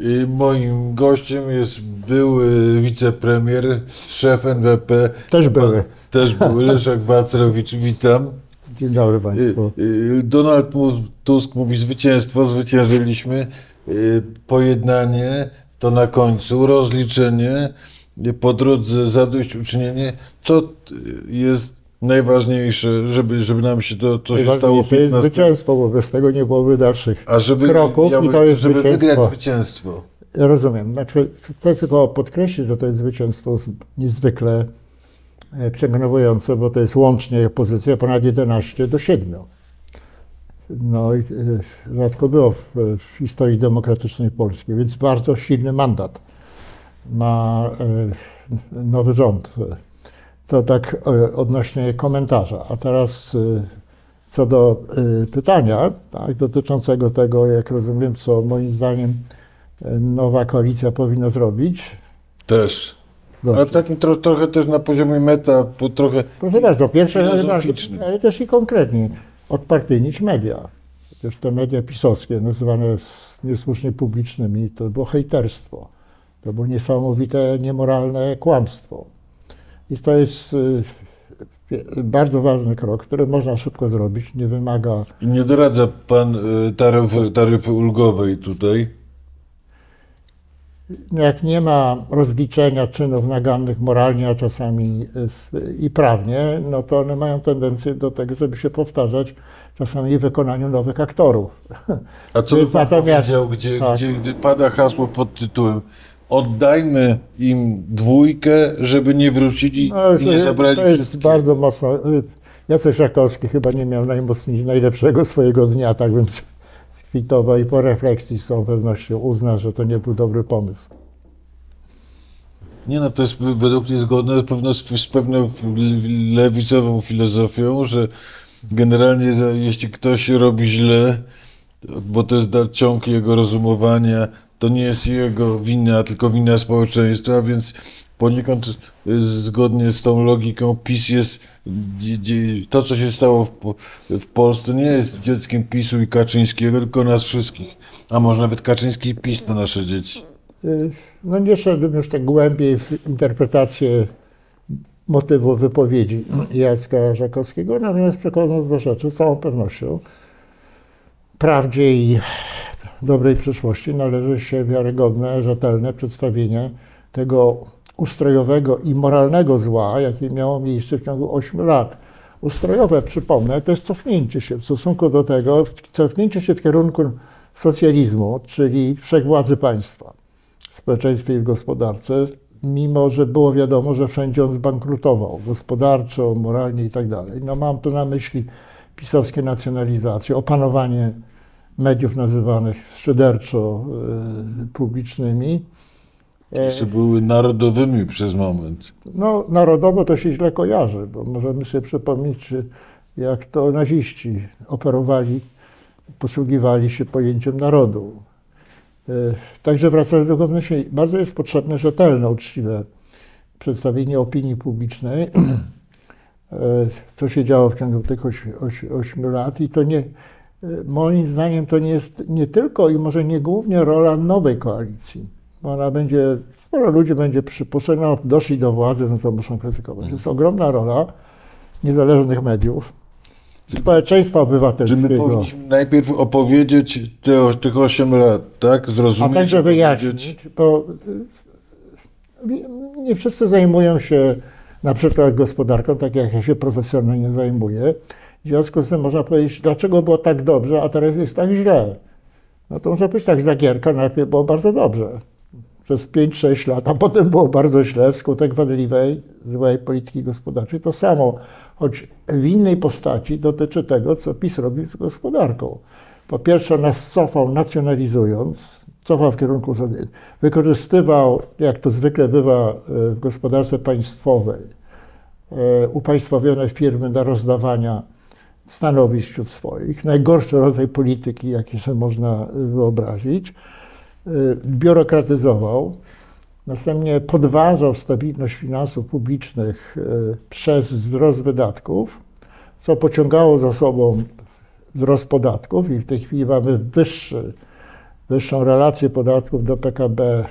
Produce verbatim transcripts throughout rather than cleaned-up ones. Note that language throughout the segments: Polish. I moim gościem jest były wicepremier, szef N W P. Też były. Też były, Leszek Balcerowicz, witam. Dzień dobry Państwu. Donald Tusk mówi: zwycięstwo, zwyciężyliśmy, pojednanie to na końcu, rozliczenie, po drodze zadośćuczynienie. Co jest najważniejsze, żeby, żeby nam się to, to się stało piętnaście... jest zwycięstwo, bo bez tego nie byłoby dalszych A żeby, kroków ja by, i to jest żeby zwycięstwo. Wygrać zwycięstwo. Ja rozumiem. Znaczy, chcę tylko podkreślić, że to jest zwycięstwo niezwykle przekonujące, bo to jest łącznie pozycja ponad jedenaście do siedmiu. No i rzadko było w, w historii demokratycznej Polski, więc bardzo silny mandat ma nowy rząd. To tak odnośnie komentarza. A teraz co do pytania, tak, dotyczącego tego, jak rozumiem, co moim zdaniem nowa koalicja powinna zrobić. Też. Dobrze. Ale takim tro, trochę też na poziomie meta, bo trochę Proszę bardzo, pierwsze, ale też i konkretnie, odpartyjnić media. Przecież te media pisowskie, nazywane niesłusznie publicznymi, to było hejterstwo. To było niesamowite, niemoralne kłamstwo. I to jest bardzo ważny krok, który można szybko zrobić, nie wymaga... I nie doradza pan taryfy, taryfy ulgowej tutaj? Jak nie ma rozliczenia czynów nagannych moralnie, a czasami i prawnie, no to one mają tendencję do tego, żeby się powtarzać czasami w wykonaniu nowych aktorów. A co by pan natomiast... powiedział, gdzie, tak. gdzie, gdzie pada hasło pod tytułem: oddajmy im dwójkę, żeby nie wrócili no, i nie zabrali wszystkich. To jest wszystkie. bardzo mocno... Jacek Żakowski chyba nie miał najmocniej, najlepszego swojego dnia, tak więc skwitował i po refleksji z całą pewnością uzna, że to nie był dobry pomysł. Nie no, to jest według mnie zgodne z pewną lewicową filozofią, że generalnie jeśli ktoś robi źle, bo to jest ciąg jego rozumowania, to nie jest jego wina, tylko wina społeczeństwa, więc poniekąd zgodnie z tą logiką PiS jest, to co się stało w, w Polsce nie jest dzieckiem PiSu i Kaczyńskiego, tylko nas wszystkich, a może nawet Kaczyński i PiS to nasze dzieci. No nie szedłbym już tak głębiej w interpretację motywu wypowiedzi Jacka Żakowskiego, natomiast przechodząc do rzeczy, z całą pewnością prawdzie i dobrej przyszłości należy się wiarygodne, rzetelne przedstawienie tego ustrojowego i moralnego zła, jakie miało miejsce w ciągu ośmiu lat. Ustrojowe, przypomnę, to jest cofnięcie się w stosunku do tego, cofnięcie się w kierunku socjalizmu, czyli wszechwładzy państwa w społeczeństwie i w gospodarce, mimo że było wiadomo, że wszędzie on zbankrutował, gospodarczo, moralnie i tak dalej. No mam tu na myśli pisowskie nacjonalizacje, opanowanie mediów nazywanych szyderczo y, publicznymi. Jeszcze były narodowymi przez moment. No, narodowo to się źle kojarzy, bo możemy sobie przypomnieć, jak to naziści operowali, posługiwali się pojęciem narodu. Y, także wracając do główności, bardzo jest potrzebne rzetelne, uczciwe przedstawienie opinii publicznej, co się działo w ciągu tych ośmiu lat i to nie... Moim zdaniem to nie jest nie tylko i może nie głównie rola nowej koalicji, bo ona będzie, sporo ludzi będzie przypuszczać, no doszli do władzy, no to muszą krytykować. To jest ogromna rola niezależnych mediów, społeczeństwa obywatelskiego. Czy my powinniśmy najpierw opowiedzieć te, tych osiem lat, tak? Zrozumieć, a także wyjaśnić, bo nie wszyscy zajmują się na przykład gospodarką, tak jak ja się profesjonalnie zajmuję. W związku z tym można powiedzieć, dlaczego było tak dobrze, a teraz jest tak źle. No to można powiedzieć tak, za Gierka najpierw było bardzo dobrze. Przez pięć sześć lat, a potem było bardzo źle wskutek wadliwej, złej polityki gospodarczej. To samo, choć w innej postaci dotyczy tego, co PiS robił z gospodarką. Po pierwsze nas cofał nacjonalizując, cofał w kierunku, wykorzystywał, jak to zwykle bywa w gospodarce państwowej, upaństwowione firmy do rozdawania stanowisk wśród swoich, najgorszy rodzaj polityki, jaki sobie można wyobrazić, biurokratyzował, następnie podważał stabilność finansów publicznych przez wzrost wydatków, co pociągało za sobą wzrost podatków i w tej chwili mamy wyższy wyższą relację podatków do P K B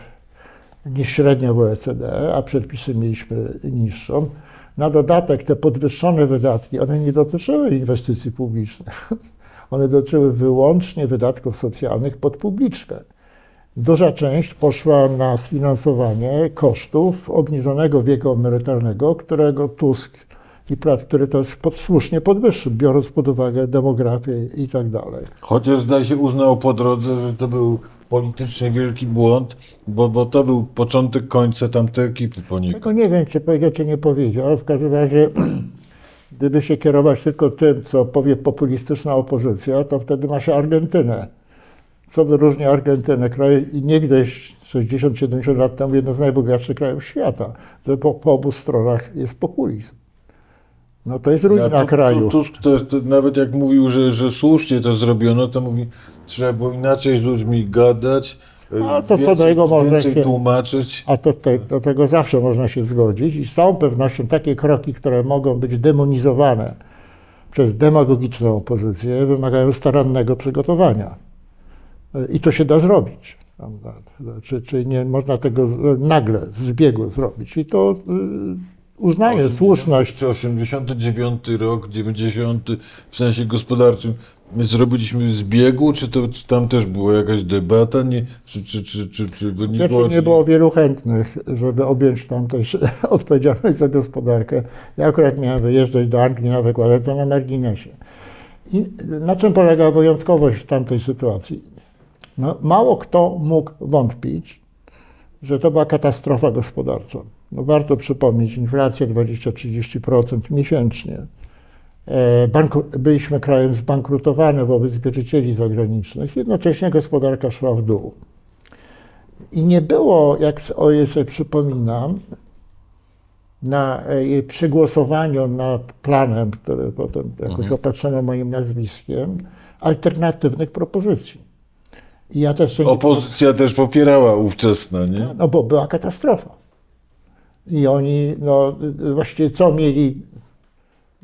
niż średnia w O E C D, a przepisy mieliśmy niższą. Na dodatek te podwyższone wydatki, one nie dotyczyły inwestycji publicznych. One dotyczyły wyłącznie wydatków socjalnych pod publiczkę. Duża część poszła na sfinansowanie kosztów obniżonego wieku emerytalnego, którego Tusk i Prat, który to jest słusznie podwyższył, biorąc pod uwagę demografię i tak dalej. Chociaż zdaje się uznał po drodze, że to był politycznie wielki błąd, bo, bo to był początek końca tamtej ekipy poniekąd. Tylko nie wiem, czy powiedział, czy nie powiedział, ale w każdym razie gdyby się kierować tylko tym, co powie populistyczna opozycja, to wtedy ma się Argentynę. Co wyróżni Argentynę, kraj niegdyś sześćdziesiąt siedemdziesiąt lat temu jeden z najbogatszych krajów świata, że po, po obu stronach jest populizm. No to jest ruina ja, tu, kraju. Tusk to jest, to nawet jak mówił, że, że słusznie to zrobiono, to mówi, trzeba było inaczej z ludźmi gadać, a to więcej, co do jego więcej się, tłumaczyć. A to te, do tego zawsze można się zgodzić i z całą pewnością takie kroki, które mogą być demonizowane przez demagogiczną opozycję, wymagają starannego przygotowania. I to się da zrobić. Czyli czy nie można tego nagle, z biegu zrobić. I to uznaje osiemdziesiąty słuszność. Czy osiemdziesiąty dziewiąty rok, dziewięćdziesiąty w sensie gospodarczym, my zrobiliśmy z biegu, czy, to, czy tam też była jakaś debata, nie, czy, czy, czy, czy, czy nie było... nie było wielu chętnych, żeby objąć tam też odpowiedzialność za gospodarkę. Ja akurat miałem wyjeżdżać do Anglii na wykład, to na marginesie. I na czym polega wyjątkowość tamtej sytuacji? No, mało kto mógł wątpić, że to była katastrofa gospodarcza. No, warto przypomnieć, inflacja dwadzieścia do trzydziestu procent miesięcznie. Bankru... Byliśmy krajem zbankrutowanym wobec wierzycieli zagranicznych, jednocześnie gospodarka szła w dół. I nie było, jak sobie przypominam, na, przy głosowaniu nad planem, który potem jakoś mhm. opatrzono moim nazwiskiem, alternatywnych propozycji. I ja też nie... Opozycja też popierała ówczesna, nie? No bo była katastrofa. I oni, no właściwie co mieli...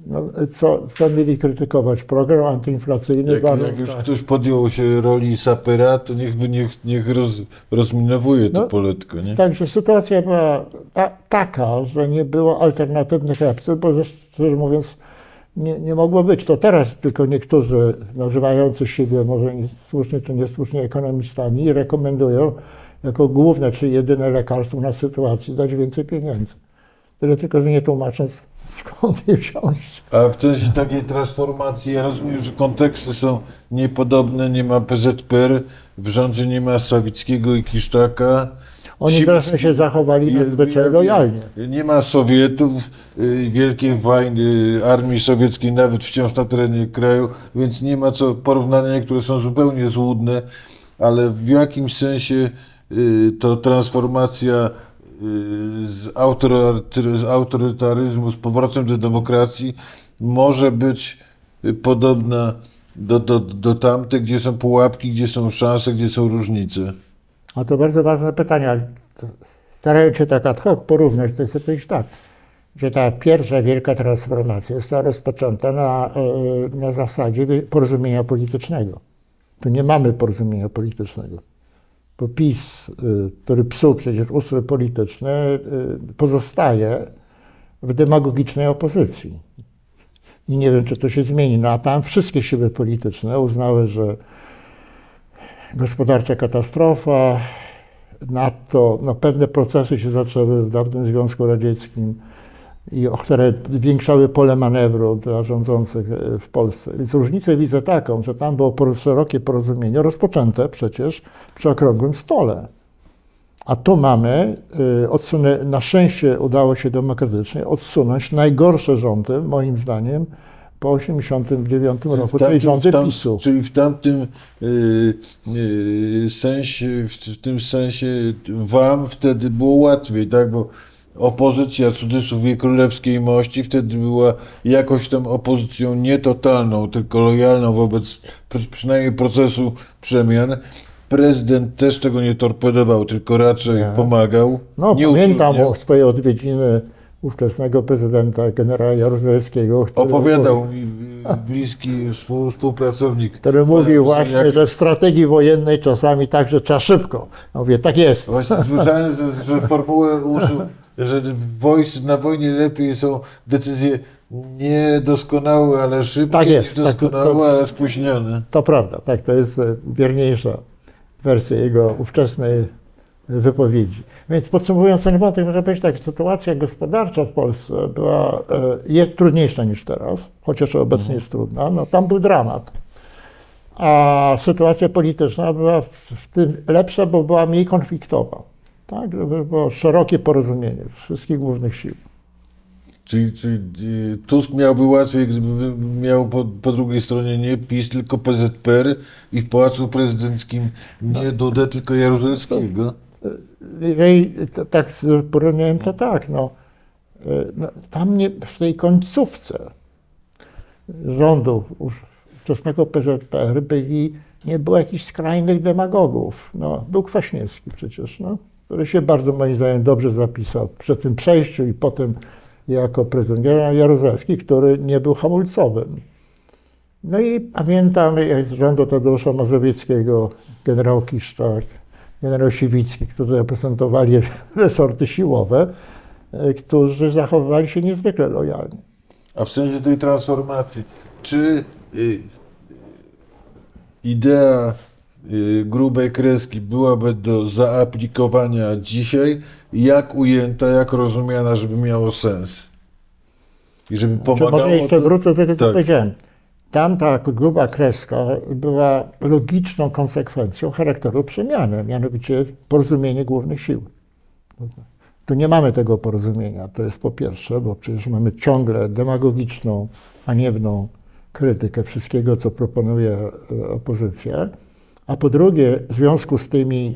No, co, co mieli krytykować? Program antyinflacyjny? Jak, jak już ktoś podjął się roli sapera, to niech, niech, niech roz, rozminowuje to no, poletko. Nie? Także sytuacja była ta, taka, że nie było alternatywnych opcji, bo szczerze mówiąc nie, nie mogło być. To teraz tylko niektórzy nazywający siebie może słusznie czy niesłusznie ekonomistami rekomendują jako główne czy jedyne lekarstwo na sytuację dać więcej pieniędzy. Tyle tylko, że nie tłumacząc skąd je wziąć. A w sensie takiej transformacji, ja rozumiem, że konteksty są niepodobne, nie ma P Z P R, w rządzie nie ma Sawickiego i Kiszczaka. Oni Siwicki, się zachowali niezwykle lojalnie. Nie ma Sowietów, wielkiej wojny armii sowieckiej nawet wciąż na terenie kraju, więc nie ma co porównania, które są zupełnie złudne, ale w jakimś sensie to transformacja z autorytaryzmu, z powrotem do demokracji może być podobna do, do, do tamtych, gdzie są pułapki, gdzie są szanse, gdzie są różnice. A to bardzo ważne pytania. Starając się tak ad hoc porównać, to jest powiedzieć tak, że ta pierwsza wielka transformacja została rozpoczęta na, na zasadzie porozumienia politycznego. Tu nie mamy porozumienia politycznego. Bo PiS, który psuł przecież ustrój polityczny, pozostaje w demagogicznej opozycji. I nie wiem, czy to się zmieni. No a tam wszystkie siły polityczne uznały, że gospodarcza katastrofa, nadto no, pewne procesy się zaczęły w dawnym Związku Radzieckim, i które zwiększały pole manewru dla rządzących w Polsce. Więc różnicę widzę taką, że tam było szerokie porozumienie, rozpoczęte przecież przy okrągłym stole. A tu mamy, odsunę, na szczęście udało się demokratycznie odsunąć najgorsze rządy, moim zdaniem, po osiemdziesiątym dziewiątym roku, czyli rządy PiS-u. Czyli w tamtym yy, yy, sensie, w tym sensie wam wtedy było łatwiej, tak? Bo opozycja cudzysłów i królewskiej mości wtedy była jakoś tam opozycją nie totalną, tylko lojalną wobec przynajmniej procesu przemian. Prezydent też tego nie torpedował, tylko raczej nie. pomagał. No nie pamiętam o swojej odwiedziny ówczesnego prezydenta, generała Jaruzelskiego. Opowiadał mi bliski współpracownik. Który mówił właśnie, jak... że w strategii wojennej czasami także trzeba szybko. No mówię, tak jest. Właśnie słyszałem, że, że formułę użył, że wojsk, na wojnie lepiej są decyzje niedoskonałe, ale szybkie, tak jest, niż doskonałe, tak, to, to, ale spóźnione. To prawda, tak, to jest wierniejsza wersja jego ówczesnej wypowiedzi. Więc podsumowując ten wątek, można powiedzieć tak, sytuacja gospodarcza w Polsce była jest trudniejsza niż teraz, chociaż obecnie jest trudna, no tam był dramat. A sytuacja polityczna była w tym lepsza, bo była mniej konfliktowa. Tak? Było szerokie porozumienie wszystkich głównych sił. Czyli, czyli Tusk miałby łatwiej, gdyby miał po, po drugiej stronie nie PiS, tylko P Z P R i w Pałacu Prezydenckim nie Dudę, tylko Jaruzelskiego? Jeżeli tak porówniałem, to tak, no, no tam nie, w tej końcówce rządu ówczesnego P Z P R byli, nie było jakichś skrajnych demagogów, no, był Kwaśniewski przecież, no, który się bardzo moim zdaniem dobrze zapisał przy tym przejściu i potem jako prezydent Jaruzelski, który nie był hamulcowym. No i pamiętam z rządu Tadeusza Mazowieckiego, generał Kiszczak, generał Siwicki, którzy reprezentowali resorty siłowe, którzy zachowywali się niezwykle lojalnie. A w sensie tej transformacji, czy y, idea y, grubej kreski byłaby do zaaplikowania dzisiaj, jak ujęta, jak rozumiana, żeby miało sens? I żeby pomagało... Znaczy, może jeszcze to... wrócę do tego, co tak. powiedziałem. Tam ta gruba kreska była logiczną konsekwencją charakteru przemiany, mianowicie porozumienie głównych sił. Tu nie mamy tego porozumienia, to jest po pierwsze, bo przecież mamy ciągle demagogiczną, haniebną krytykę wszystkiego, co proponuje opozycja, a po drugie, w związku z tymi,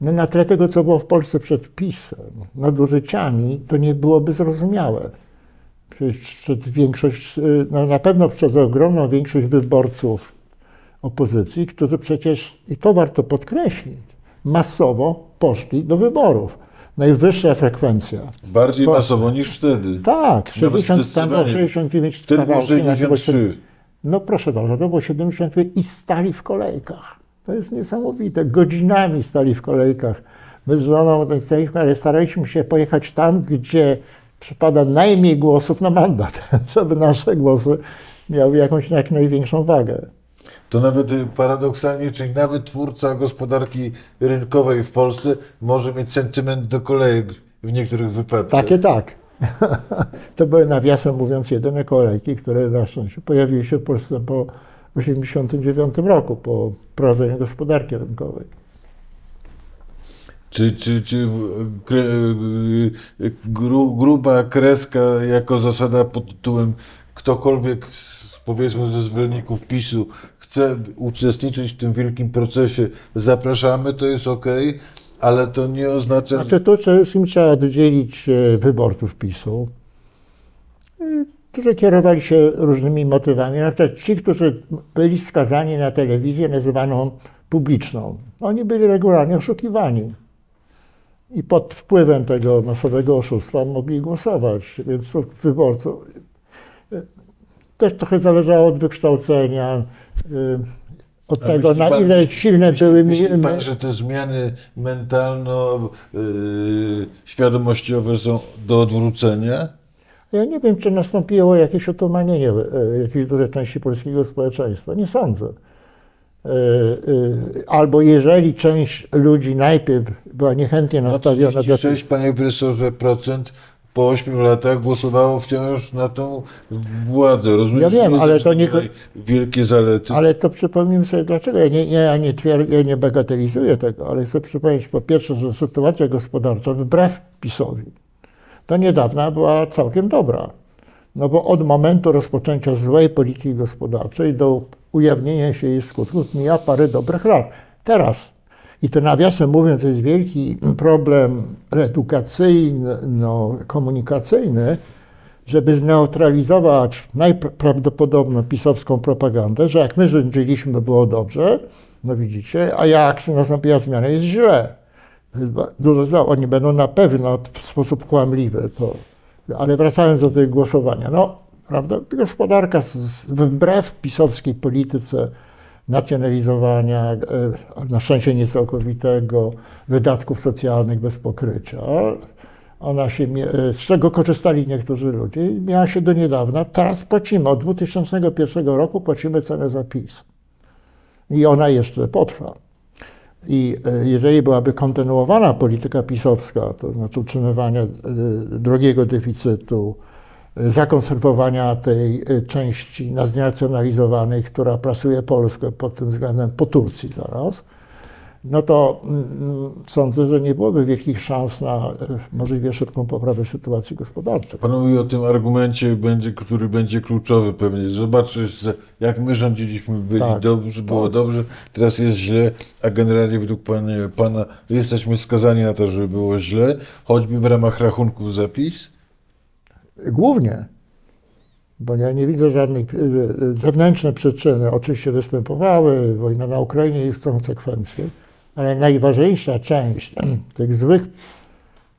no na tle tego, co było w Polsce przed PiS-em, nadużyciami, to nie byłoby zrozumiałe. Przed większość, no na pewno przez ogromną większość wyborców opozycji, którzy przecież, i to warto podkreślić, masowo poszli do wyborów. Najwyższa frekwencja. Bardziej po, masowo niż wtedy. Tak, sześćdziesiąt, sześćdziesiąt dziewięć. Wtedy było sześćdziesiąt trzy. No proszę bardzo, to było siedemdziesiąt pięć i stali w kolejkach. To jest niesamowite. Godzinami stali w kolejkach. My z żoną staliśmy, ale staraliśmy się pojechać tam, gdzie przypada najmniej głosów na mandat, żeby nasze głosy miały jakąś jak największą wagę. To nawet paradoksalnie, czyli nawet twórca gospodarki rynkowej w Polsce może mieć sentyment do kolejek w niektórych wypadkach. Takie tak. To były, nawiasem mówiąc, jedyne kolejki, które na szczęście pojawiły się w Polsce po tysiąc dziewięćset osiemdziesiątym dziewiątym roku, po prowadzeniu gospodarki rynkowej. Czy, czy, czy gru, gruba kreska jako zasada pod tytułem ktokolwiek, powiedzmy, ze zwolenników PiS-u chce uczestniczyć w tym wielkim procesie, zapraszamy, to jest ok, ale to nie oznacza... Znaczy to przede wszystkim trzeba oddzielić wyborców PiS-u, którzy kierowali się różnymi motywami, na przykład ci, którzy byli skazani na telewizję nazywaną publiczną. Oni byli regularnie oszukiwani i pod wpływem tego masowego oszustwa mogli głosować, więc wyborców też trochę zależało od wykształcenia, od A tego, na pan, ile silne myśli, były... Myśli pan, że te zmiany mentalno-świadomościowe są do odwrócenia? Ja nie wiem, czy nastąpiło jakieś otumanienie jakiejś dużej części polskiego społeczeństwa. Nie sądzę. Albo jeżeli część ludzi najpierw była niechętnie nastawiona do... trzydzieści sześć, panie profesorze, procent po ośmiu latach głosowało wciąż na tą władzę. Rozumiem, ja wiem, ale to nie... wielkie zalety. Ale to przypomnijmy sobie dlaczego. Ja nie, ja nie, twierd... ja nie bagatelizuję tego, ale chcę przypomnieć po pierwsze, że sytuacja gospodarcza wbrew PiS-owi do niedawna była całkiem dobra. No bo od momentu rozpoczęcia złej polityki gospodarczej do ujawnienia się jej skutków mija parę dobrych lat. Teraz, i to nawiasem mówiąc, jest wielki problem edukacyjno-komunikacyjny, żeby zneutralizować najprawdopodobniej pisowską propagandę, że jak my rządziliśmy, było dobrze, no widzicie, a jak nastąpiła zmiana, jest źle. Dużo, oni będą na pewno w sposób kłamliwy, to, ale wracając do tego głosowania, no Prawda? Gospodarka z, z, wbrew pisowskiej polityce nacjonalizowania, na szczęście niecałkowitego, wydatków socjalnych bez pokrycia, ona się, z czego korzystali niektórzy ludzie, miała się do niedawna. Teraz płacimy, od dwa tysiące pierwszego roku płacimy cenę za PiS. I ona jeszcze potrwa. I jeżeli byłaby kontynuowana polityka pisowska, to znaczy utrzymywania drogiego deficytu, zakonserwowania tej części znacjonalizowanej, która plasuje Polskę pod tym względem po Turcji zaraz, no to sądzę, że nie byłoby wielkich szans na możliwie szybką poprawę sytuacji gospodarczej. Pan mówi o tym argumencie, który będzie kluczowy pewnie. Zobaczysz, jak my rządziliśmy, byli tak, dobrze, było tak. dobrze, teraz jest źle, a generalnie według pana, pana jesteśmy skazani na to, żeby było źle, choćby w ramach rachunków za PiS? Głównie, bo ja nie widzę żadnych zewnętrznych przyczyn. Oczywiście występowały, wojna na Ukrainie i konsekwencje, ale najważniejsza część tych złych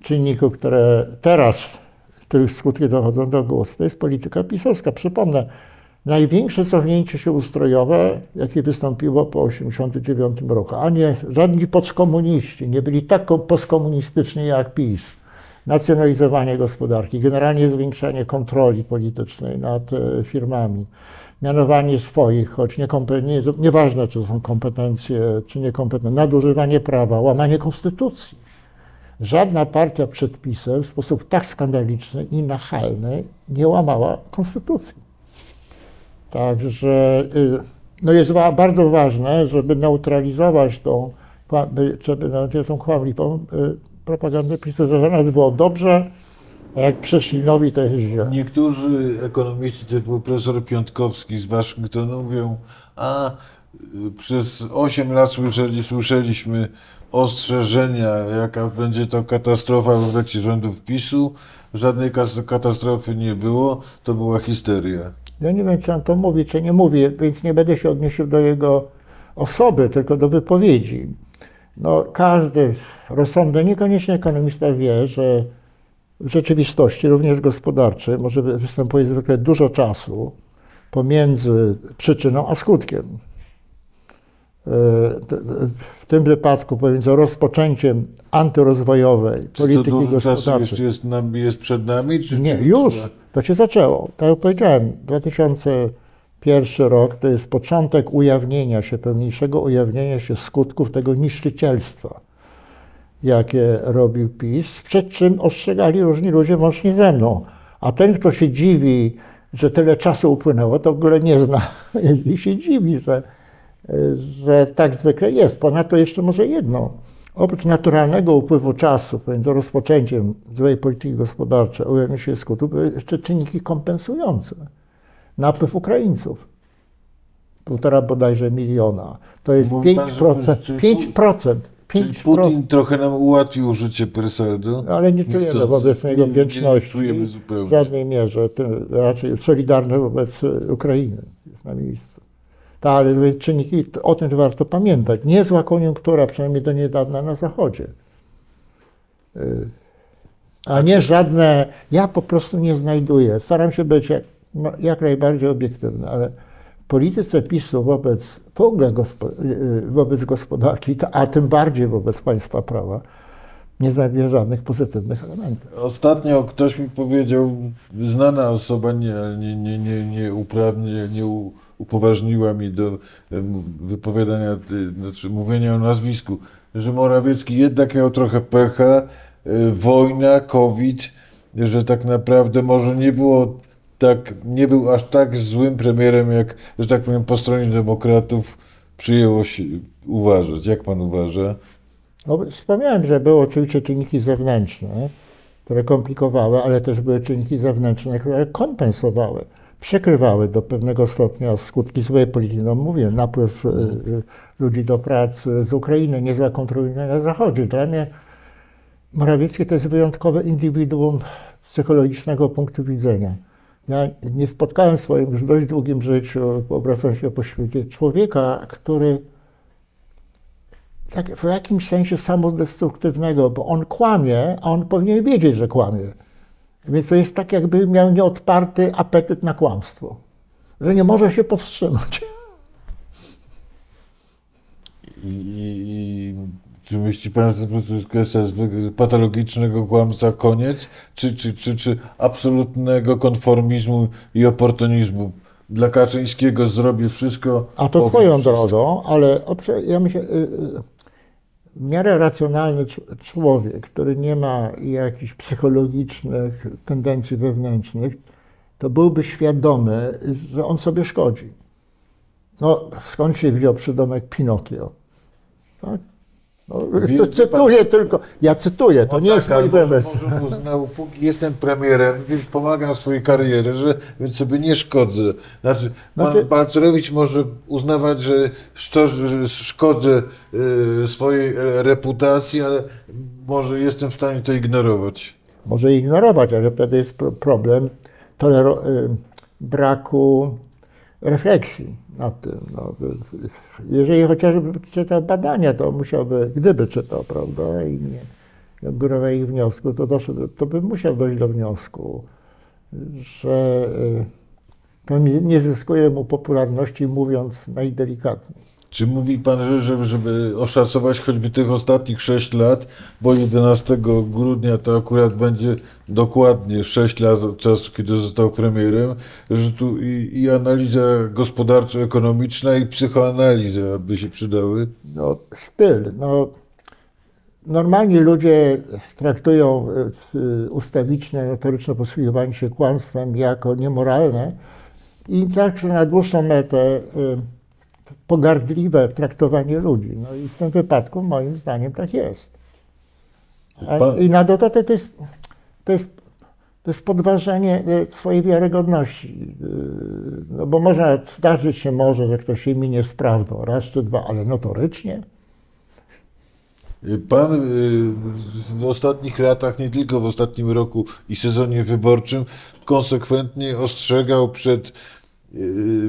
czynników, które teraz, których skutki dochodzą do głosu, to jest polityka pisowska. Przypomnę, największe cofnięcie się ustrojowe, jakie wystąpiło po osiemdziesiątym dziewiątym roku, a nie żadni postkomuniści, nie byli tak postkomunistyczni jak PiS. Nacjonalizowanie gospodarki, generalnie zwiększenie kontroli politycznej nad firmami, mianowanie swoich, choć nie, nieważne czy są kompetencje, czy niekompetencje, nadużywanie prawa, łamanie konstytucji. Żadna partia przed PiS-em w sposób tak skandaliczny i nachalny nie łamała konstytucji. Także no jest bardzo ważne, żeby neutralizować tą, żeby tą kłamliwą propagandę PiS-u, że za nas było dobrze, a jak przyszli nowi, to jest źle. Niektórzy ekonomiści, typu profesor Piątkowski z Waszyngtonu, mówią, a przez osiem lat słyszeli, słyszeliśmy ostrzeżenia, jaka będzie to katastrofa w efekcie rządów PiS-u. Żadnej katastrofy nie było, to była histeria. Ja nie wiem, czy on to mówi, czy nie mówi, więc nie będę się odnosił do jego osoby, tylko do wypowiedzi. No, każdy rozsądny, niekoniecznie ekonomista, wie, że w rzeczywistości, również gospodarczej, może występuje zwykle dużo czasu pomiędzy przyczyną a skutkiem. W tym wypadku pomiędzy rozpoczęciem antyrozwojowej polityki gospodarczej. Czy to dużo czasu jeszcze jest, nam, jest przed nami? Czy nie, czy już. To się zaczęło. Tak jak powiedziałem, dwa tysiące pierwszy rok to jest początek ujawnienia się, pełniejszego ujawnienia się skutków tego niszczycielstwa, jakie robił PiS, przed czym ostrzegali różni ludzie, łącznie ze mną. A ten, kto się dziwi, że tyle czasu upłynęło, to w ogóle nie zna i się dziwi, że, że tak zwykle jest. Ponadto jeszcze może jedno. Oprócz naturalnego upływu czasu pomiędzy rozpoczęciem złej polityki gospodarczej, ujawnieniem się skutków, były jeszcze czynniki kompensujące. Napływ Ukraińców, półtora bodajże miliona, to jest pięć procent. Czyli Putin trochę nam ułatwił życie Presaldu. Ale nie czujemy wobec niego wdzięczności w żadnej mierze, raczej solidarne wobec Ukrainy jest na miejscu. Ta, ale czynniki, o tym warto pamiętać. Niezła koniunktura, przynajmniej do niedawna na Zachodzie. A nie żadne, ja po prostu nie znajduję, staram się być jak No, jak najbardziej obiektywne, ale w polityce PiS-u wobec w ogóle gospo, wobec gospodarki, a tym bardziej wobec państwa prawa, nie znajduję żadnych pozytywnych elementów. Ostatnio ktoś mi powiedział, znana osoba, nie, nie, nie, nie, nie, uprawnie, nie upoważniła mi do wypowiadania, znaczy mówienia o nazwisku, że Morawiecki jednak miał trochę pecha, wojna, COVID, że tak naprawdę może nie było tak, nie był aż tak złym premierem, jak, że tak powiem, po stronie demokratów przyjęło się uważać. Jak pan uważa? No, wspomniałem, że były oczywiście czynniki zewnętrzne, które komplikowały, ale też były czynniki zewnętrzne, które kompensowały, przykrywały do pewnego stopnia skutki złej polityki. No mówię, napływ hmm. ludzi do pracy z Ukrainy, niezła kontrola na Zachodzie. Dla mnie Morawiecki to jest wyjątkowe indywiduum z psychologicznego punktu widzenia. Ja nie spotkałem w swoim już dość długim życiu, obracając się po świecie, człowieka, który tak w jakimś sensie samodestruktywnego, bo on kłamie, a on powinien wiedzieć, że kłamie. Więc to jest tak, jakby miał nieodparty apetyt na kłamstwo, że nie może się powstrzymać. I, i, czy myśli pan, że to po prostu jest kwestia patologicznego kłamca koniec, czy, czy, czy, czy absolutnego konformizmu i oportunizmu? Dla Kaczyńskiego zrobię wszystko. A to twoją wszystko. drogą, ale ja myślę, w miarę racjonalny człowiek, który nie ma jakichś psychologicznych tendencji wewnętrznych, to byłby świadomy, że on sobie szkodzi. No, skąd się wziął przydomek Pinokio? Tak? No, to cytuję pan, tylko, ja cytuję, to no nie tak, jest mój wymysł. Może uznał, póki jestem premierem, więc pomagam swojej karierze, że, więc sobie nie szkodzę. Znaczy, znaczy, pan Balcerowicz może uznawać, że, że szkodzę y, swojej reputacji, ale może jestem w stanie to ignorować. Może ignorować, ale wtedy jest problem tolero, y, braku refleksji nad tym. No, jeżeli chociażby czytał badania, to musiałby, gdyby czytał, prawda, i nie odbierał ich wniosku, to, doszedł, to by musiał dojść do wniosku, że to nie, nie zyskuje mu popularności, mówiąc najdelikatniej. Czy mówi pan, że żeby, żeby oszacować choćby tych ostatnich sześć lat, bo jedenastego grudnia to akurat będzie dokładnie sześć lat od czasu, kiedy został premierem, że tu i, i analiza gospodarczo-ekonomiczna i psychoanaliza by się przydały? No styl. No, normalni ludzie traktują ustawiczne, notoryczne posługiwanie się kłamstwem jako niemoralne i także na dłuższą metę pogardliwe traktowanie ludzi. No i w tym wypadku moim zdaniem tak jest. A, I na dodatek to jest, to jest, to jest podważenie swojej wiarygodności. No bo można zdarzyć się może, że ktoś się minie z prawdą raz czy dwa, ale notorycznie. Pan w ostatnich latach, nie tylko w ostatnim roku i sezonie wyborczym, konsekwentnie ostrzegał przed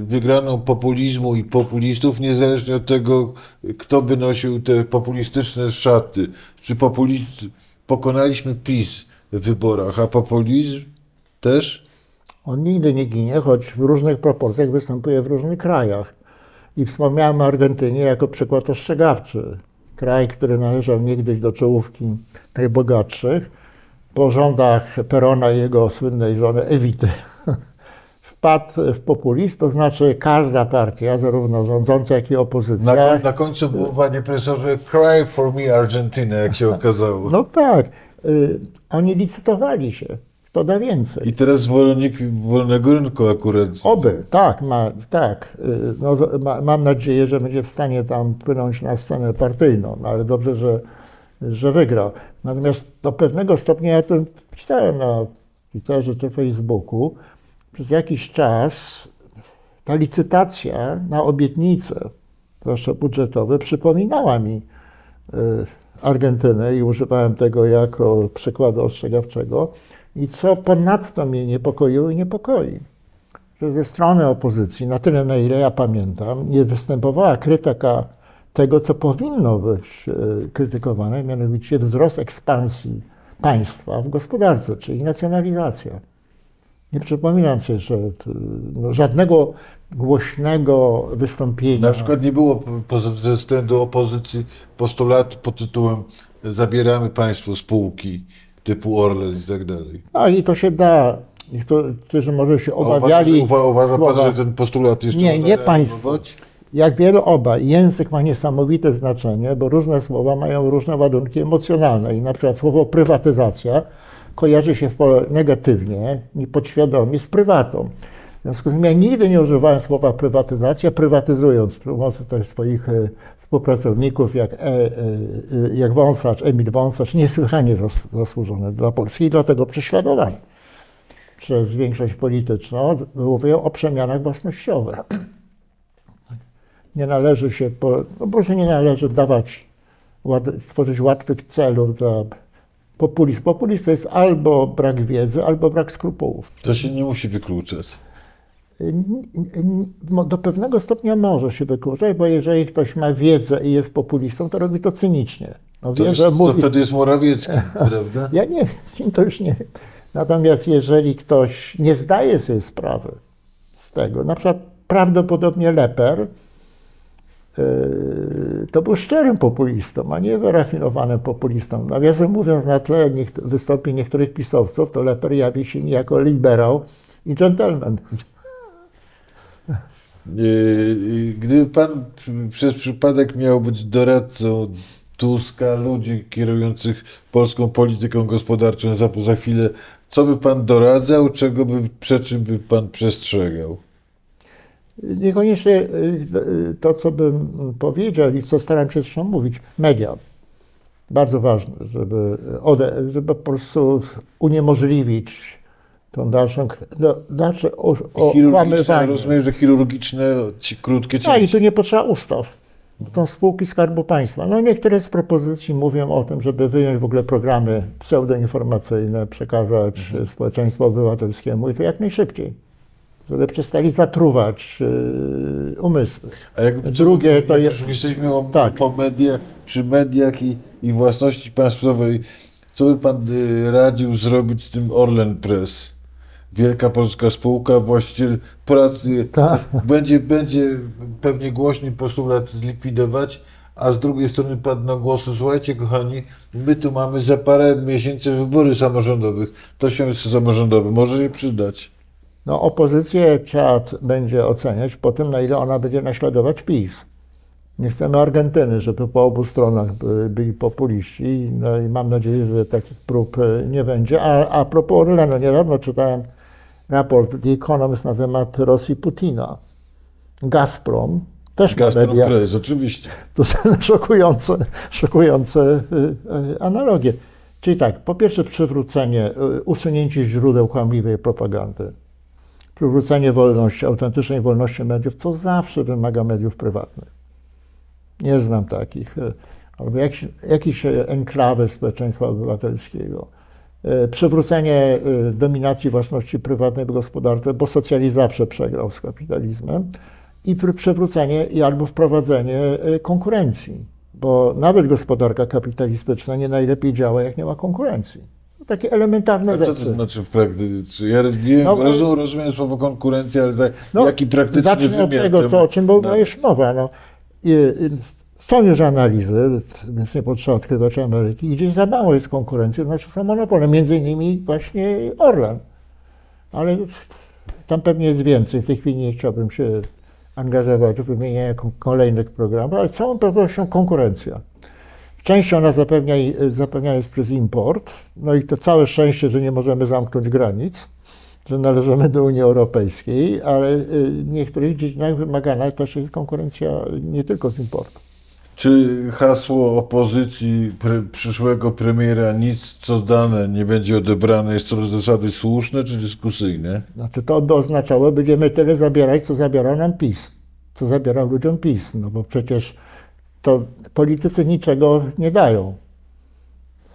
wygraną populizmu i populistów, niezależnie od tego, kto by nosił te populistyczne szaty. Czy populizm, pokonaliśmy PiS w wyborach, a populizm też? On nigdy nie ginie, choć w różnych proporcjach występuje w różnych krajach. I wspomniałem o Argentynie jako przykład ostrzegawczy. Kraj, który należał niegdyś do czołówki najbogatszych, po rządach Perona i jego słynnej żony Ewity. Wpadł w populizm, to znaczy każda partia, zarówno rządząca, jak i opozycja. Na, na końcu było, panie profesorze, cry for me Argentina, jak się okazało. No tak. Y, oni licytowali się, kto da więcej. I teraz zwolennik wolnego rynku akurat. Oby, tak, ma, tak. Y, no, ma, mam nadzieję, że będzie w stanie tam wpłynąć na scenę partyjną, no, ale dobrze, że, że wygrał. Natomiast do pewnego stopnia, ja to pisałem na Twitterze czy Facebooku, przez jakiś czas ta licytacja na obietnice, zwłaszcza budżetowe, przypominała mi Argentynę i używałem tego jako przykładu ostrzegawczego. I co ponadto mnie niepokoiło i niepokoi, że ze strony opozycji, na tyle na ile ja pamiętam, nie występowała krytyka tego, co powinno być krytykowane, mianowicie wzrost ekspansji państwa w gospodarce, czyli nacjonalizacja. Nie przypominam sobie, że żadnego głośnego wystąpienia. Na przykład nie było ze względu opozycji postulatu pod tytułem zabieramy państwu spółki typu Orlen i tak dalej. A i to się da. Niektórzy może się obawiali. Uwa, uważa pan, że ten postulat jeszcze nie, nie państwo. Jak wielu obaj, język ma niesamowite znaczenie, bo różne słowa mają różne ładunki emocjonalne i na przykład słowo prywatyzacja kojarzy się negatywnie, podświadomie z prywatą. W związku z tym ja nigdy nie używałem słowa prywatyzacja, prywatyzując przy pomocy też swoich współpracowników, jak, e, e, jak Wąsacz, Emil Wąsacz, niesłychanie zas, zasłużony dla Polski i dlatego prześladowany przez większość polityczną. Mówią o przemianach własnościowych. Nie należy się, po, no proszę, nie należy dawać, stworzyć łatwych celów dla populizm. Populizm to jest albo brak wiedzy, albo brak skrupułów. To się nie musi wykluczać. Do pewnego stopnia może się wykluczać, bo jeżeli ktoś ma wiedzę i jest populistą, to robi to cynicznie. No to, wiedzę, jest, to mówi... wtedy jest Morawiecki, prawda? Ja nie wiem, to już nie. Natomiast jeżeli ktoś nie zdaje sobie sprawy z tego, na przykład prawdopodobnie Leper, to był szczerym populistą, a nie wyrafinowanym populistą. Nawiasem mówiąc, na tle wystąpień niektórych pisowców, to Leper jawi się jako liberał i dżentelmen. Gdyby pan przez przypadek miał być doradcą Tuska, ludzi kierujących polską polityką gospodarczą za, za chwilę, co by pan doradzał, czego by, przed czym by pan przestrzegał? Niekoniecznie to, co bym powiedział i co staram się zresztą mówić, media. Bardzo ważne, żeby, ode, żeby po prostu uniemożliwić tą dalszą, no, dalsze o, o kłamywanie. Rozumiem, że chirurgiczne, ci, krótkie cięcie. No i tu nie potrzeba ustaw. Są spółki Skarbu Państwa. No niektóre z propozycji mówią o tym, żeby wyjąć w ogóle programy pseudoinformacyjne, przekazać mhm. społeczeństwu obywatelskiemu i to jak najszybciej. Żeby przestali zatruwać yy, umysły. A jakby drugie to jak jest... Już jesteśmy o, tak. po mediach, przy mediach i, i własności państwowej. Co by pan y, radził zrobić z tym Orlen Press? Wielka polska spółka, właściciel pracy. Tak. Będzie, będzie pewnie głośny postulat zlikwidować, a z drugiej strony padną głosy, słuchajcie kochani, my tu mamy za parę miesięcy wybory samorządowych. To się jest samorządowe, może się przydać. No, opozycję trzeba będzie oceniać po tym, na ile ona będzie naśladować PiS. Nie chcemy Argentyny, żeby po obu stronach byli populiści, no i mam nadzieję, że takich prób nie będzie. A, a propos Orlenu, niedawno czytałem raport The Economist na temat Rosji Putina. Gazprom też Gazprom media. Prez, oczywiście. To są szokujące, szokujące analogie. Czyli tak, po pierwsze przywrócenie, usunięcie źródeł kłamliwej propagandy. Przywrócenie wolności, autentycznej wolności mediów, co zawsze wymaga mediów prywatnych. Nie znam takich. Albo jakieś, jakieś enklawy społeczeństwa obywatelskiego. Przywrócenie dominacji własności prywatnej w gospodarce, bo socjalizm zawsze przegrał z kapitalizmem. I przywrócenie i albo wprowadzenie konkurencji, bo nawet gospodarka kapitalistyczna nie najlepiej działa, jak nie ma konkurencji. Takie elementarne rzeczy. A co to znaczy w praktyce? Ja wiem, no, rozumiem, rozumiem słowo konkurencja, ale tak, no, jaki praktyczny wymiar? Zacznę od tego, co, o czym była no. już mowa. No. Są już analizy, więc nie potrzeba odkrywać Ameryki, gdzieś za mało jest konkurencji, to znaczy są monopole, między innymi właśnie Orlen. Ale tam pewnie jest więcej, w tej chwili nie chciałbym się angażować w wymienianie kolejnych programów, ale z całą pewnością konkurencja. Część ona zapewnia, zapewnia jest przez import, no i to całe szczęście, że nie możemy zamknąć granic, że należymy do Unii Europejskiej, ale w niektórych dziedzinach wymagana też jest konkurencja nie tylko z importu. Czy hasło opozycji pre, przyszłego premiera nic co dane nie będzie odebrane jest co do zasady słuszne czy dyskusyjne? Znaczy to by oznaczało, będziemy tyle zabierać, co zabierał nam PiS, co zabierał ludziom PiS, no bo przecież to politycy niczego nie dają,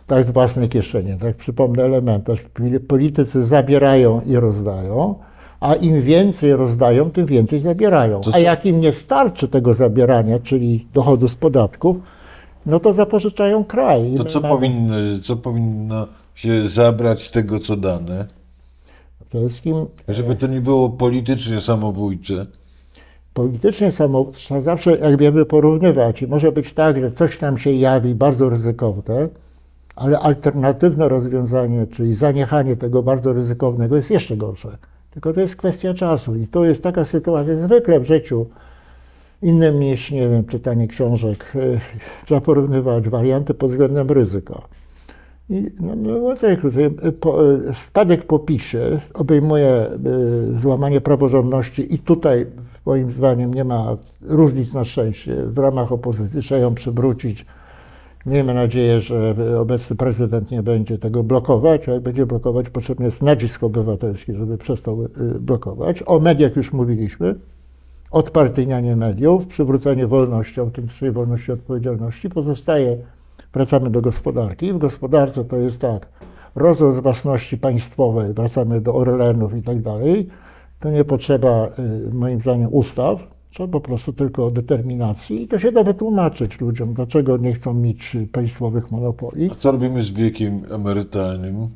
tak z własnej kieszeni, tak przypomnę elementarz. Politycy zabierają i rozdają, a im więcej rozdają, tym więcej zabierają. A jak im nie starczy tego zabierania, czyli dochodu z podatków, no to zapożyczają kraj. To co, na... powinno, co powinno się zabrać z tego, co dane? Przede wszystkim... Żeby to nie było politycznie samobójcze. Politycznie samo, trzeba zawsze, jak wiemy, porównywać. I może być tak, że coś nam się jawi bardzo ryzykowne, ale alternatywne rozwiązanie, czyli zaniechanie tego bardzo ryzykownego jest jeszcze gorsze. Tylko to jest kwestia czasu i to jest taka sytuacja zwykle w życiu, innym niż, nie wiem, czytanie książek. Trzeba porównywać warianty pod względem ryzyka. I, no, no, po, spadek po PiSie obejmuje y, złamanie praworządności i tutaj moim zdaniem nie ma różnic na szczęście. W ramach opozycji trzeba ją przywrócić. Miejmy nadzieję, że obecny prezydent nie będzie tego blokować, a jak będzie blokować, potrzebny jest nacisk obywatelski, żeby przestał y, blokować. O mediach już mówiliśmy. Odpartyjnianie mediów, przywrócenie wolności, autentycznej wolności, odpowiedzialności pozostaje. Wracamy do gospodarki. W gospodarce to jest tak, rozrost własności państwowej, wracamy do Orlenów i tak dalej. To nie potrzeba, moim zdaniem, ustaw, trzeba po prostu tylko determinacji i to się da wytłumaczyć ludziom, dlaczego nie chcą mieć państwowych monopoli. A co robimy z wiekiem emerytalnym?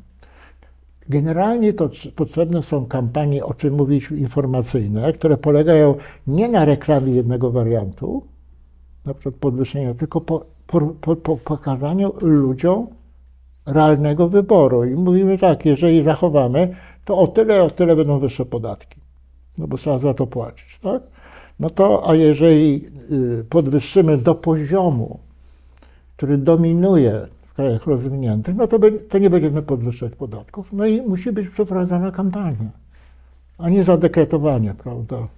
Generalnie to potrzebne są kampanie, o czym mówiliśmy, informacyjne, które polegają nie na reklamie jednego wariantu, na przykład podwyższenia, tylko po, po, po, po pokazaniu ludziom realnego wyboru. I mówimy tak, jeżeli zachowamy, to o tyle, o tyle będą wyższe podatki, no bo trzeba za to płacić, tak? No to, a jeżeli podwyższymy do poziomu, który dominuje w krajach rozwiniętych, no to, by, to nie będziemy podwyższać podatków. No i musi być przeprowadzana kampania, a nie zadekretowanie, prawda,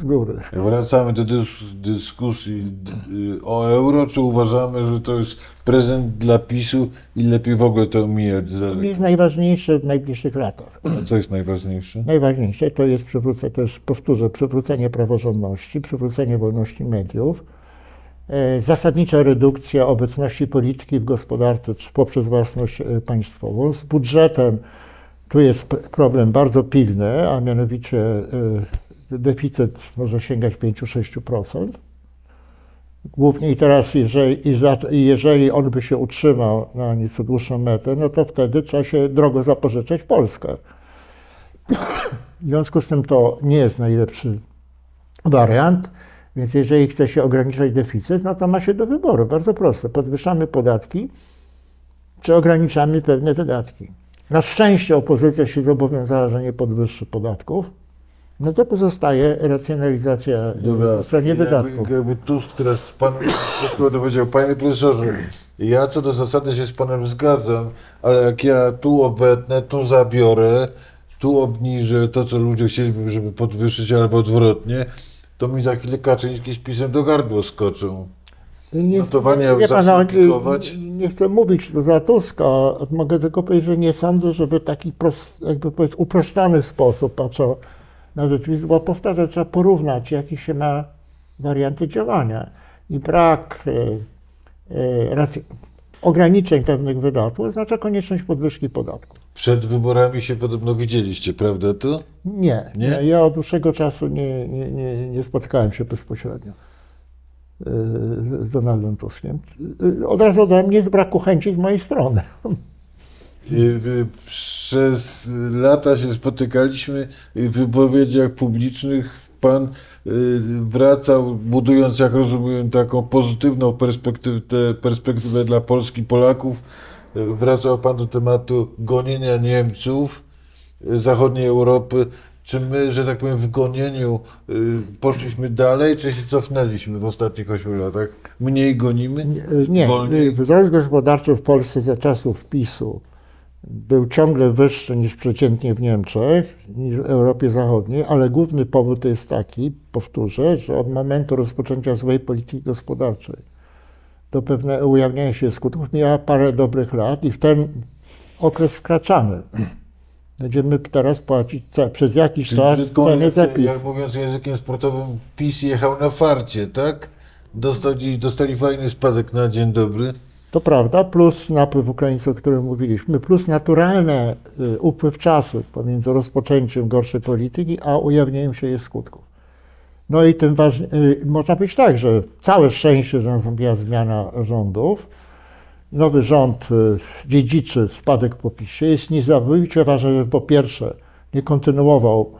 z góry. Wracamy do dys- dyskusji o euro, czy uważamy, że to jest prezent dla PiSu i lepiej w ogóle to omijać? To jest najważniejsze w najbliższych latach. A co jest najważniejsze? Najważniejsze to jest, przywrócę, też powtórzę, przywrócenie praworządności, przywrócenie wolności mediów, zasadnicza redukcja obecności polityki w gospodarce poprzez własność państwową. Z budżetem tu jest problem bardzo pilny, a mianowicie deficyt może sięgać pięć do sześciu procent. Głównie i teraz, jeżeli, jeżeli on by się utrzymał na nieco dłuższą metę, no to wtedy trzeba się drogo zapożyczać Polskę. W związku z tym to nie jest najlepszy wariant. Więc jeżeli chce się ograniczać deficyt, no to ma się do wyboru, bardzo proste. Podwyższamy podatki, czy ograniczamy pewne wydatki. Na szczęście opozycja się zobowiązała, że nie podwyższy podatków, no to pozostaje racjonalizacja po stronie jakby, wydatków. Jakby Tusk teraz pan powiedział, panie profesorze, ja co do zasady się z panem zgadzam, ale jak ja tu obetnę, tu zabiorę, tu obniżę to, co ludzie chcieliby, żeby podwyższyć, albo odwrotnie, to mi za chwilę Kaczyński z PiS-em do gardła skoczą. Nie, notowania nie, pana, nie, nie chcę mówić za Tuska, mogę tylko powiedzieć, że nie sądzę, żeby taki prost, jakby powiedzieć, uproszczony sposób patrzał na rzeczywistość, bo powtarzam, trzeba porównać, jakie się ma warianty działania i brak y, y, racji, ograniczeń pewnych wydatków oznacza konieczność podwyżki podatków. Przed wyborami się podobno widzieliście, prawda to? Nie, nie? nie ja od dłuższego czasu nie, nie, nie, nie spotkałem się bezpośrednio yy, z Donaldem Tuskiem. Yy, od razu ode mnie z braku chęci z mojej strony. Przez lata się spotykaliśmy w wypowiedziach publicznych. Pan wracał, budując, jak rozumiem, taką pozytywną perspektywę, perspektywę dla Polski, Polaków. Wracał pan do tematu gonienia Niemców zachodniej Europy. Czy my, że tak powiem, w gonieniu poszliśmy dalej, czy się cofnęliśmy w ostatnich ośmiu latach? Mniej gonimy? Nie. Wolniej? Wzrost gospodarczy w Polsce za czasów PiSu był ciągle wyższy niż przeciętnie w Niemczech, niż w Europie Zachodniej, ale główny powód jest taki, powtórzę, że od momentu rozpoczęcia złej polityki gospodarczej do pewnego ujawniania się skutków miała parę dobrych lat i w ten okres wkraczamy. Będziemy teraz płacić przez jakiś Czyli czas cenę za PiS. Jak mówiąc językiem sportowym, PiS jechał na farcie, tak? Dostali, dostali fajny spadek na dzień dobry. To prawda, plus napływ Ukraińców, o którym mówiliśmy, plus naturalny upływ czasu pomiędzy rozpoczęciem gorszej polityki, a ujawnieniem się jej skutków. No i tym ważne, można powiedzieć tak, że całe szczęście, że nastąpiła zmiana rządów. Nowy rząd dziedziczy spadek po PiSie. Jest niesamowicie ważne, że po pierwsze nie kontynuował,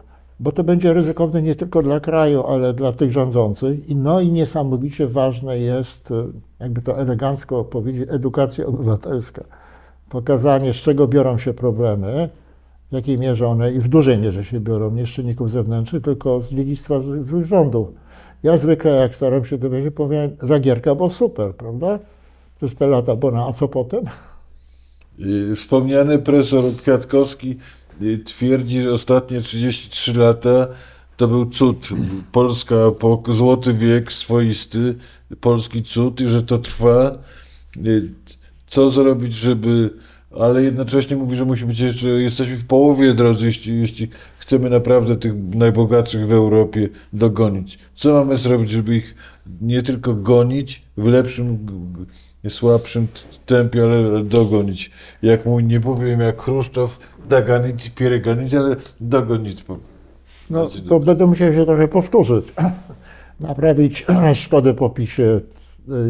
bo to będzie ryzykowne nie tylko dla kraju, ale dla tych rządzących. I no i niesamowicie ważne jest, jakby to elegancko powiedzieć, edukacja obywatelska. Pokazanie, z czego biorą się problemy, w jakiej mierze one i w dużej mierze się biorą, nie z czynników zewnętrznych, tylko z dziedzictwa złych rządów. Ja zwykle, jak staram się dowiedzieć, powiem, Zagierka, bo super, prawda? Przez te lata, bo na, a co potem? Wspomniany profesor Kwiatkowski twierdzi, że ostatnie trzydzieści trzy lata to był cud. Polska, złoty wiek swoisty, polski cud i że to trwa. Co zrobić, żeby... Ale jednocześnie mówi, że musi być jeszcze... Jesteśmy w połowie drodzy, jeśli, jeśli chcemy naprawdę tych najbogatszych w Europie dogonić. Co mamy zrobić, żeby ich nie tylko gonić w lepszym... słabszym tempie, ale dogonić. Jak mu nie powiem, jak Chruszczow, daganić, pierganić, ale dogonić. No to będę musiał się trochę powtórzyć. Naprawić szkodę po PiSie,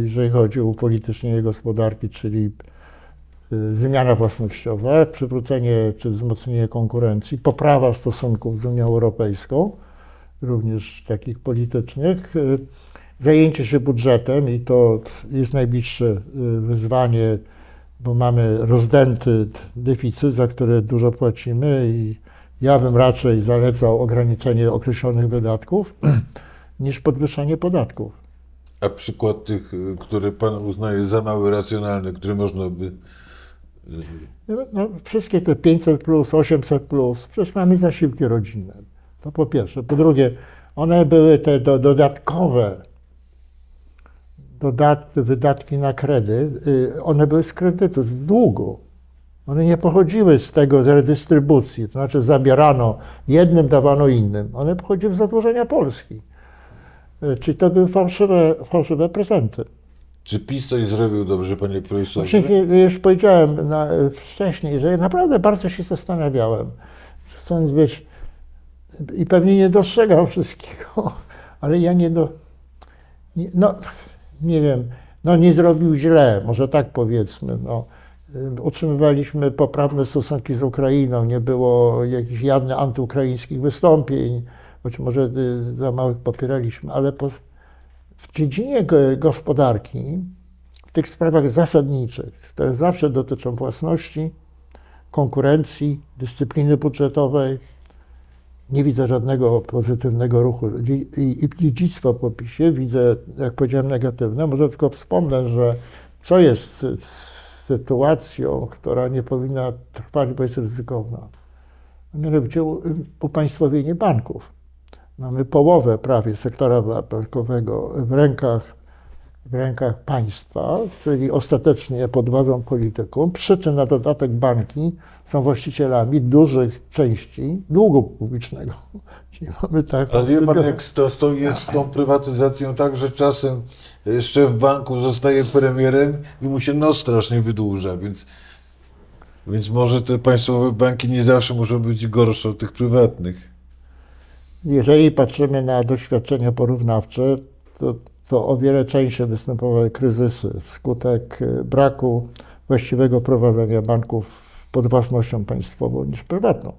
jeżeli chodzi o upolitycznienie gospodarki, czyli wymiana własnościowa, przywrócenie czy wzmocnienie konkurencji, poprawa stosunków z Unią Europejską, również takich politycznych, zajęcie się budżetem i to jest najbliższe wyzwanie, bo mamy rozdęty deficyt, za który dużo płacimy i ja bym raczej zalecał ograniczenie określonych wydatków niż podwyższenie podatków. A przykład tych, które pan uznaje za mały, racjonalny, który można by... No, wszystkie te pięćset plus, osiemset plus, przecież mamy zasiłki rodzinne, to po pierwsze. Po drugie, one były te do, dodatkowe dodat, wydatki na kredyt, one były z kredytu, z długu. One nie pochodziły z tego, z redystrybucji, to znaczy zabierano jednym, dawano innym. One pochodziły z zadłużenia Polski. Czyli to były fałszywe, fałszywe prezenty. Czy PiS coś zrobił dobrze, panie profesorze? Już powiedziałem na, wcześniej, że naprawdę bardzo się zastanawiałem, chcąc być, i pewnie nie dostrzegam wszystkiego, ale ja nie do... Nie, no, nie wiem, no nie zrobił źle, może tak powiedzmy, no. Utrzymywaliśmy poprawne stosunki z Ukrainą, nie było jakichś jawnych antyukraińskich wystąpień, choć może za małych popieraliśmy, ale po, w dziedzinie gospodarki, w tych sprawach zasadniczych, które zawsze dotyczą własności, konkurencji, dyscypliny budżetowej, nie widzę żadnego pozytywnego ruchu. I dziedzictwo po PiSie widzę, jak powiedziałem, negatywne. Może tylko wspomnę, że co jest sytuacją, która nie powinna trwać, bo jest ryzykowna. Mianowicie upaństwowienie banków. Mamy połowę prawie sektora bankowego w rękach, w rękach państwa, czyli ostatecznie pod władzą polityków. Przy czym na dodatek banki są właścicielami dużych części długu publicznego. Mamy tak. Ale wie pan, jak to, to jest z tą prywatyzacją tak, że czasem szef banku zostaje premierem i mu się nos strasznie wydłuża, więc... Więc może te państwowe banki nie zawsze muszą być gorsze od tych prywatnych. Jeżeli patrzymy na doświadczenia porównawcze, to, to o wiele częściej występowały kryzysy wskutek braku właściwego prowadzenia banków pod własnością państwową niż prywatną.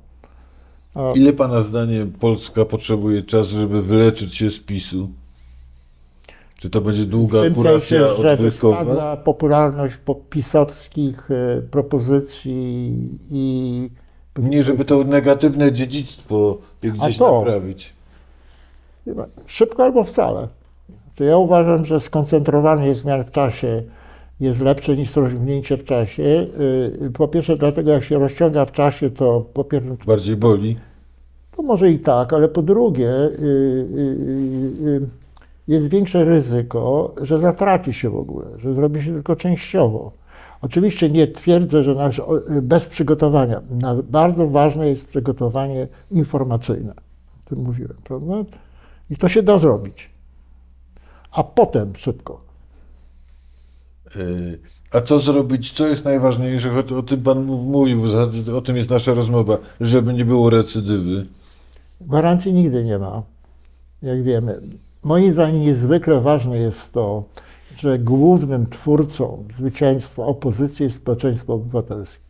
A... Ile pana zdanie Polska potrzebuje czasu, żeby wyleczyć się z PiSu? Czy to będzie długa kuracja odwykowa? Spada popularność pisowskich propozycji i... Nie, żeby to negatywne dziedzictwo gdzieś to naprawić. Szybko albo wcale. Ja uważam, że skoncentrowanie zmian w czasie jest lepsze niż rozciągnięcie w czasie. Po pierwsze dlatego, jak się rozciąga w czasie, to po pierwsze... Bardziej boli. To może i tak, ale po drugie... Yy, yy, yy, jest większe ryzyko, że zatraci się w ogóle, że zrobi się tylko częściowo. Oczywiście nie twierdzę, że nasz, bez przygotowania. Bardzo ważne jest przygotowanie informacyjne. O tym mówiłem, prawda? I to się da zrobić. A potem szybko. A co zrobić? Co jest najważniejsze? O tym pan mówił, o tym jest nasza rozmowa, żeby nie było recydywy. Gwarancji nigdy nie ma, jak wiemy. Moim zdaniem niezwykle ważne jest to, że głównym twórcą zwycięstwa opozycji jest społeczeństwo obywatelskie.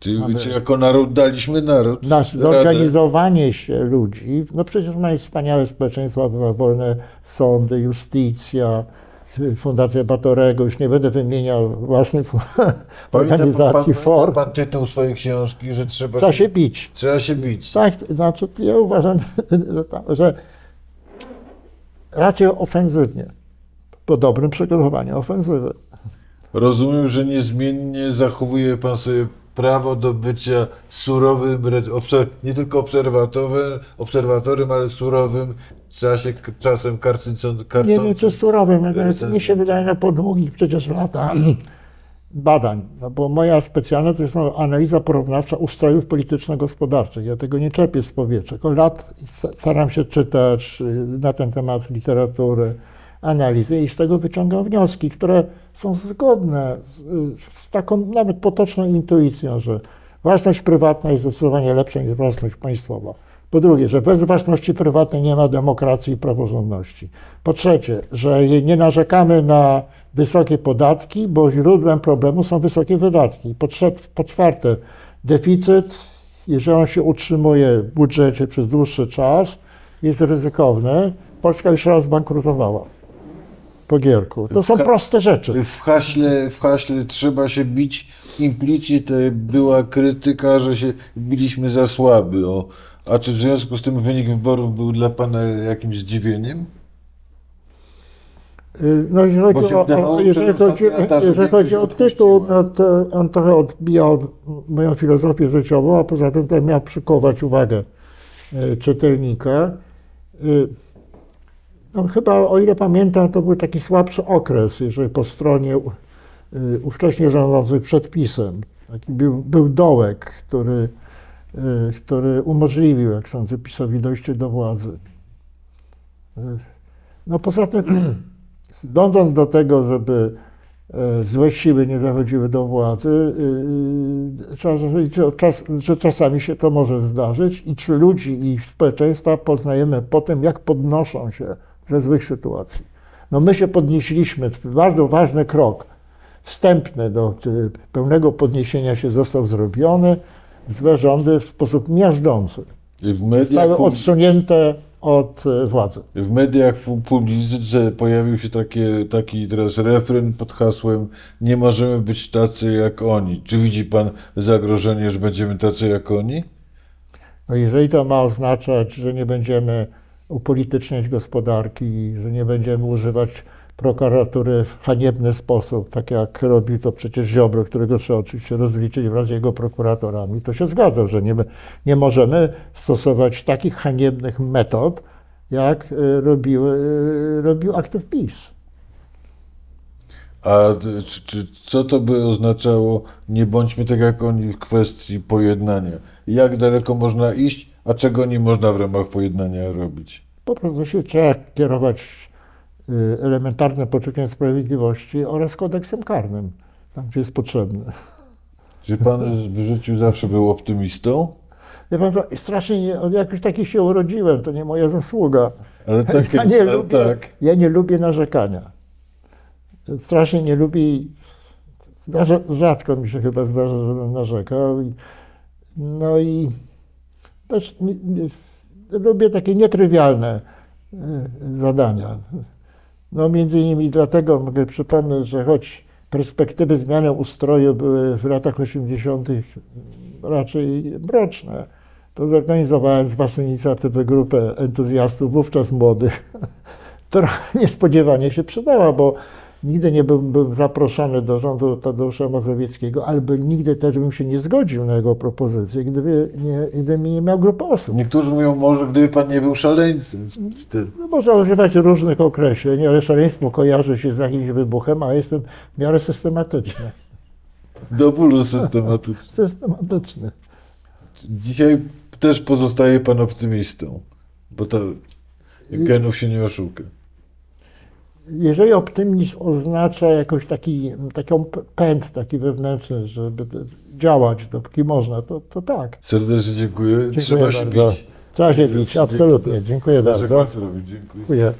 Czyli mamy, jako naród daliśmy naród. Nasze zorganizowanie się ludzi, no przecież mamy wspaniałe społeczeństwo wolne, sądy, justycja, Fundacja Batorego, już nie będę wymieniał własnych organizacji, form. Pan czytał swojej książki, że trzeba, trzeba się bić. Trzeba się bić. Tak, znaczy ja uważam, że raczej ofensywnie, po dobrym przygotowaniu ofensywy. Rozumiem, że niezmiennie zachowuje pan sobie prawo do bycia surowym, nie tylko obserwatorem, obserwatorem, ale surowym, czasie, czasem karcącym. Nie wiem, czy surowym, mi się wydaje, na po długich przecież latach badań, no bo moja specjalność to jest analiza porównawcza ustrojów polityczno-gospodarczych. Ja tego nie czerpię z powietrza. Od lat staram się czytać na ten temat literatury, analizy i z tego wyciągam wnioski, które są zgodne z, z taką nawet potoczną intuicją, że własność prywatna jest zdecydowanie lepsza niż własność państwowa. Po drugie, że bez własności prywatnej nie ma demokracji i praworządności. Po trzecie, że nie narzekamy na wysokie podatki, bo źródłem problemu są wysokie wydatki. Po, po czwarte, deficyt, jeżeli on się utrzymuje w budżecie przez dłuższy czas, jest ryzykowny. Polska już raz bankrutowała. Po gierku. To są proste rzeczy. W haśle, w haśle trzeba się bić. Implicit była krytyka, że się biliśmy za słaby. O, a czy w związku z tym wynik wyborów był dla pana jakimś zdziwieniem? No, jeżeli chodzi o, o, jeżeli chodzi, jeżeli chodzi o tytuł, no to on trochę odbijał moją filozofię życiową, a poza tym ten miał przykuwać uwagę czytelnika. No, chyba, o ile pamiętam, to był taki słabszy okres, jeżeli po stronie ówcześnie rządzących przed PiS-em. Taki był, był dołek, który, który umożliwił, jak sądzę, PiS-owi dojście do władzy. No poza tym, dążąc do tego, żeby złe siły nie dochodziły do władzy, trzeba zrozumieć, że czasami się to może zdarzyć i czy ludzi i społeczeństwa poznajemy po tym, jak podnoszą się ze złych sytuacji. No my się podnieśliśmy, bardzo ważny krok wstępny do pełnego podniesienia się został zrobiony, złe rządy w sposób miażdżący I w mediach zostały odsunięte od władzy. W mediach, w publicyce pojawił się takie, taki teraz refren pod hasłem nie możemy być tacy jak oni. Czy widzi pan zagrożenie, że będziemy tacy jak oni? No jeżeli to ma oznaczać, że nie będziemy upolityczniać gospodarki, że nie będziemy używać prokuratury w haniebny sposób, tak jak robił to przecież Ziobro, którego trzeba oczywiście rozliczyć wraz z jego prokuratorami, to się zgadzam, że nie, nie możemy stosować takich haniebnych metod, jak robił, robił aktyw PiS. A czy, czy, co to by oznaczało, nie bądźmy tak jak oni w kwestii pojednania? Jak daleko można iść, a czego nie można w ramach pojednania robić? Po prostu się trzeba kierować elementarne poczuciem sprawiedliwości oraz kodeksem karnym, tam gdzie jest potrzebny. Czy pan w życiu zawsze był optymistą? Ja pan, strasznie, jak już taki się urodziłem, to nie moja zasługa. Ale tak, ja, nie ale lubię, tak. ja nie lubię narzekania. Strasznie nie lubię, rzadko mi się chyba zdarza, żebym narzekał. No i też lubię takie nietrywialne zadania. No między innymi dlatego mogę przypomnieć, że choć perspektywy zmiany ustroju były w latach osiemdziesiątych raczej mroczne, to zorganizowałem z własnej inicjatywy grupę entuzjastów, wówczas młodych, która niespodziewanie się przydała, bo nigdy nie byłem, byłem zaproszony do rządu Tadeusza Mazowieckiego, albo nigdy też bym się nie zgodził na jego propozycję, gdyby nie, gdyby nie miał grupy osób. Niektórzy mówią, może gdyby pan nie był szaleńcem. No, można używać różnych określeń, ale szaleństwo kojarzy się z jakimś wybuchem, a jestem w miarę systematyczny. Do bólu systematyczny. systematyczny. Dzisiaj też pozostaje pan optymistą, bo to genów się nie oszuka. Jeżeli optymizm oznacza jakoś taki, taki pęd, taki wewnętrzny, żeby działać, dopóki można, to, to tak. Serdecznie dziękuję. dziękuję Trzeba bardzo. się bić. Trzeba się bić, absolutnie. Dziękuję bardzo. Dziękuję.